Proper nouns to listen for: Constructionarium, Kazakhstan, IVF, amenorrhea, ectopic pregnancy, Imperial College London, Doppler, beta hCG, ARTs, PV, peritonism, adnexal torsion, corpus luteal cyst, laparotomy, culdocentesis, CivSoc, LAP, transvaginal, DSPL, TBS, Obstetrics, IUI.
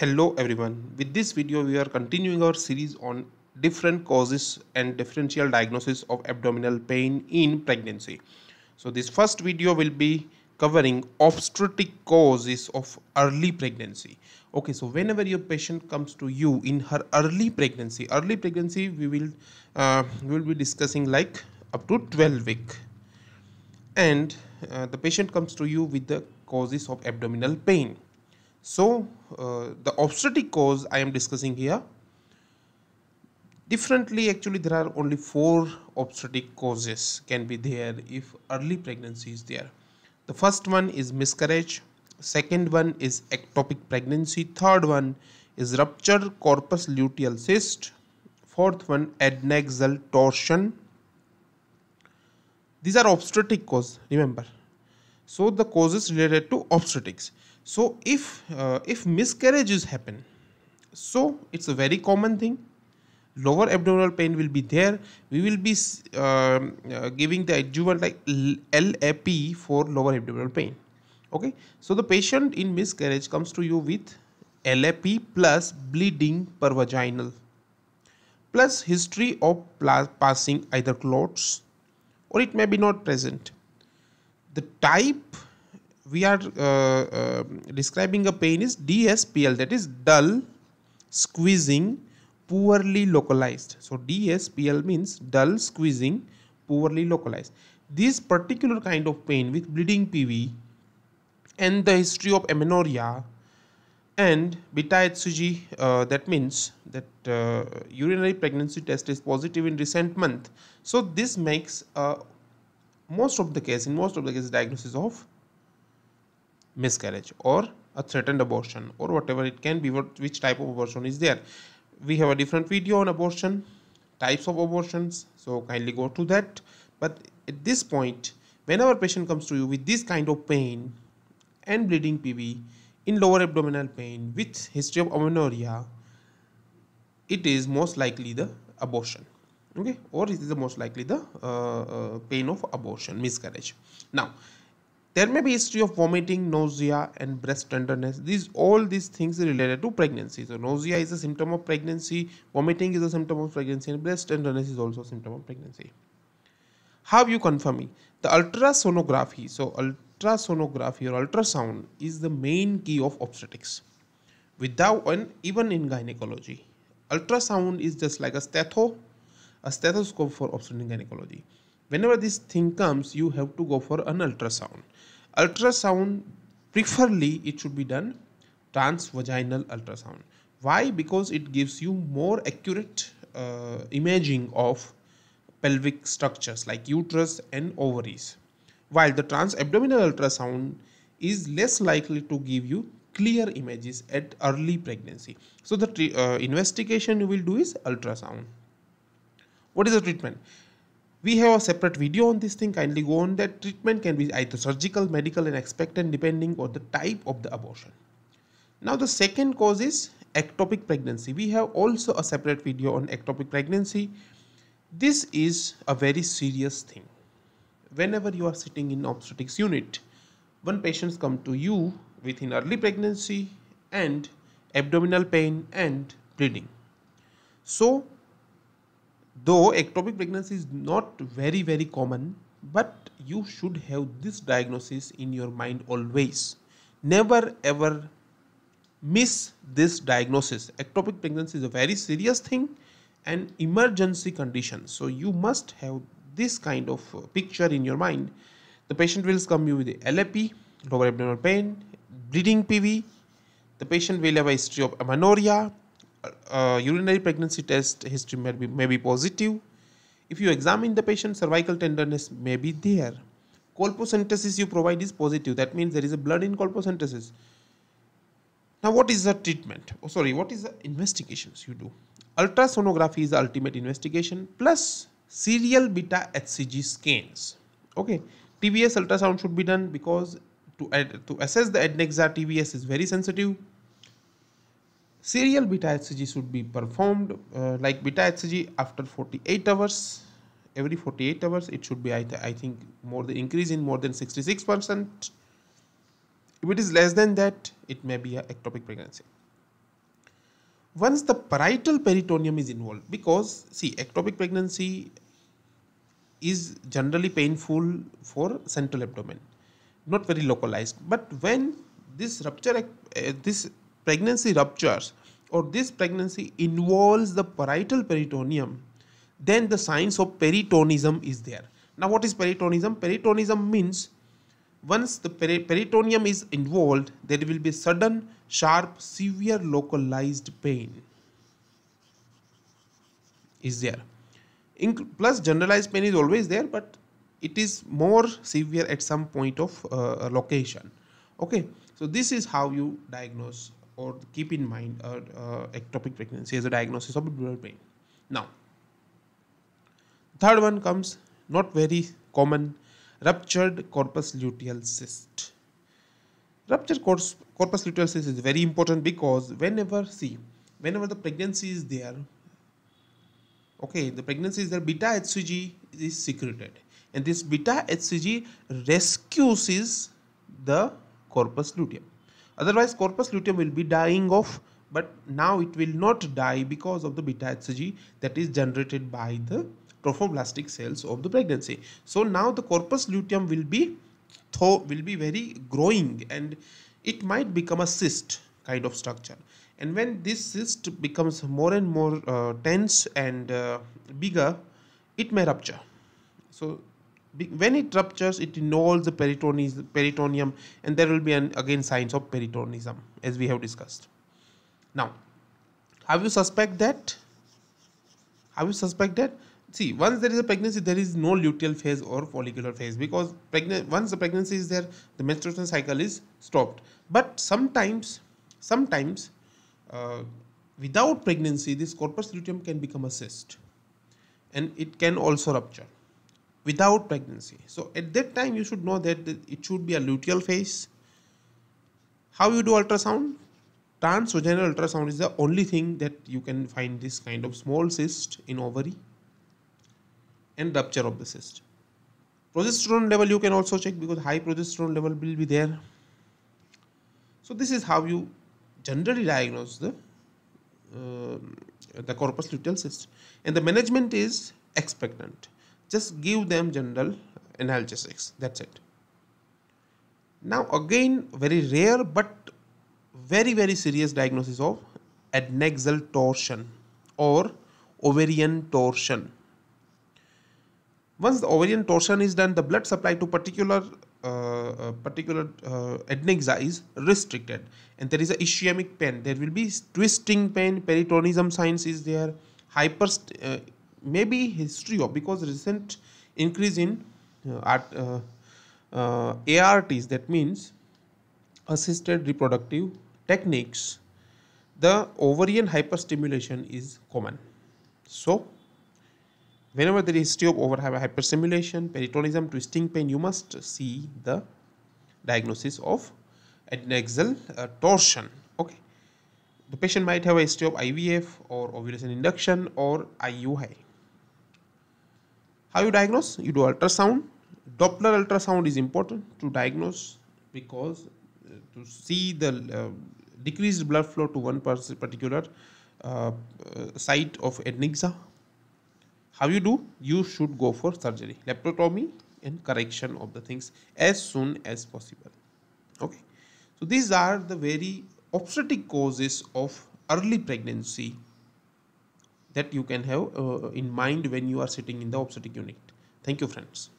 Hello everyone, with this video we are continuing our series on different causes and differential diagnosis of abdominal pain in pregnancy. So this first video will be covering obstetric causes of early pregnancy. Okay, so whenever your patient comes to you in her early pregnancy we will be discussing like up to 12 week and the patient comes to you with the causes of abdominal pain. So the obstetric cause I am discussing here. Differently, actually there are only 4 obstetric causes can be there if early pregnancy is there. The first one is miscarriage, second one is ectopic pregnancy, third one is rupture corpus luteal cyst, fourth one adnexal torsion. These are obstetric causes, remember. So the causes related to obstetrics. So if miscarriages happen, so it's a very common thing. Lower abdominal pain will be there. We will be giving the adjuvant like LAP for lower abdominal pain. Okay. So the patient in miscarriage comes to you with LAP plus bleeding per vaginal, plus history of passing either clots, or it may be not present. The type we are describing a pain is DSPL, that is dull, squeezing, poorly localized. So DSPL means dull, squeezing, poorly localized. This particular kind of pain with bleeding PV and the history of amenorrhea and beta hCG, that means that urinary pregnancy test is positive in recent month. So this makes in most of the cases diagnosis of miscarriage or a threatened abortion or whatever it can be, which type of abortion is there. We have a different video on abortion, types of abortions, so kindly go to that. But at this point, whenever patient comes to you with this kind of pain and bleeding PV in lower abdominal pain with history of amenorrhea, it is most likely the abortion. Okay, or it is the most likely the pain of abortion, miscarriage. Now, there may be history of vomiting, nausea and breast tenderness. All these things are related to pregnancy. So nausea is a symptom of pregnancy, vomiting is a symptom of pregnancy, and breast tenderness is also a symptom of pregnancy. How you confirm it? The ultrasonography. So ultrasonography or ultrasound is the main key of obstetrics. Without one, even in gynecology, ultrasound is just like a stethoscope for obstetric gynecology. Whenever this thing comes, you have to go for an ultrasound. Ultrasound, preferably it should be done transvaginal ultrasound. Why? Because it gives you more accurate imaging of pelvic structures like uterus and ovaries, while the transabdominal ultrasound is less likely to give you clear images at early pregnancy. So the investigation you will do is ultrasound. What is the treatment? We have a separate video on this thing, kindly go on that. Treatment can be either surgical, medical and expectant depending on the type of the abortion. Now the second cause is ectopic pregnancy. We have also a separate video on ectopic pregnancy. This is a very serious thing. Whenever you are sitting in obstetrics unit, when patients come to you within early pregnancy and abdominal pain and bleeding. So though ectopic pregnancy is not very common, but you should have this diagnosis in your mind always. Never ever miss this diagnosis. Ectopic pregnancy is a very serious thing and emergency condition. So you must have this kind of picture in your mind. The patient will come you with LAP, lower abdominal pain, bleeding PV. The patient will have a history of amenorrhea. Urinary pregnancy test history may be positive. If you examine the patient, cervical tenderness may be there. Culdocentesis you provide is positive. That means there is a blood in culdocentesis. Now what is the treatment? Oh, sorry, what is the investigations you do? Ultrasonography is the ultimate investigation plus serial beta hCG scans. Okay, TBS ultrasound should be done because to assess the adnexa TBS is very sensitive. Serial beta hCG should be performed like beta hCG after 48 hours. Every 48 hours, it should be, I think, increase in more than 66%. If it is less than that, it may be an ectopic pregnancy. once the parietal peritoneum is involved, because see, ectopic pregnancy is generally painful for central abdomen, not very localized. But when this rupture, this pregnancy ruptures or this pregnancy involves the parietal peritoneum, then the signs of peritonism is there. Now what is peritonism? Peritonism means once the peritoneum is involved, there will be sudden, sharp, severe localized pain is there. Plus generalized pain is always there, but it is more severe at some point of location. Okay, so this is how you diagnose or keep in mind ectopic pregnancy as a diagnosis of pleural pain. Now, third one comes, not very common, ruptured corpus luteal cyst. Ruptured corpus luteal cyst is very important because whenever the pregnancy is there, okay, the pregnancy is there, beta hCG is secreted, and this beta hCG rescues the corpus luteum. Otherwise, corpus luteum will be dying off, but now it will not die because of the beta hCG that is generated by the trophoblastic cells of the pregnancy. So now the corpus luteum will be very growing, and it might become a cyst kind of structure. And when this cyst becomes more and more tense and bigger, it may rupture. So when it ruptures, it involves the peritoneum, and there will be again signs of peritonism as we have discussed. Now, how you suspect that? See, once there is a pregnancy, there is no luteal phase or follicular phase, because once the pregnancy is there, the menstruation cycle is stopped. But sometimes without pregnancy, this corpus luteum can become a cyst, and it can also rupture without pregnancy. So at that time, you should know that it should be a luteal phase. How you do ultrasound? Transvaginal ultrasound is the only thing that you can find this kind of small cyst in ovary and rupture of the cyst. Progesterone level you can also check, because high progesterone level will be there. So this is how you generally diagnose the corpus luteal cyst. And the management is expectant. Just give them general analgesics. That's it. Now again, very rare but very very serious diagnosis of adnexal torsion or ovarian torsion. Once the ovarian torsion is done, the blood supply to particular adnexa is restricted, and there is an ischemic pain. There will be twisting pain, peritonism signs is there, maybe history of, because recent increase in ARTs, that means assisted reproductive techniques, the ovarian hyperstimulation is common. So whenever there is history of hyperstimulation, peritonism, twisting pain, you must see the diagnosis of adnexal torsion. Okay, the patient might have a history of IVF or ovulation induction or IUI. How you diagnose? You do ultrasound. Doppler ultrasound is important to diagnose, because to see the decreased blood flow to one particular site of adnexa. How you do? You should go for surgery, laparotomy, and correction of the things as soon as possible. Okay. So these are the very obstetric causes of early pregnancy that you can have in mind when you are sitting in the obstetric unit. Thank you, friends.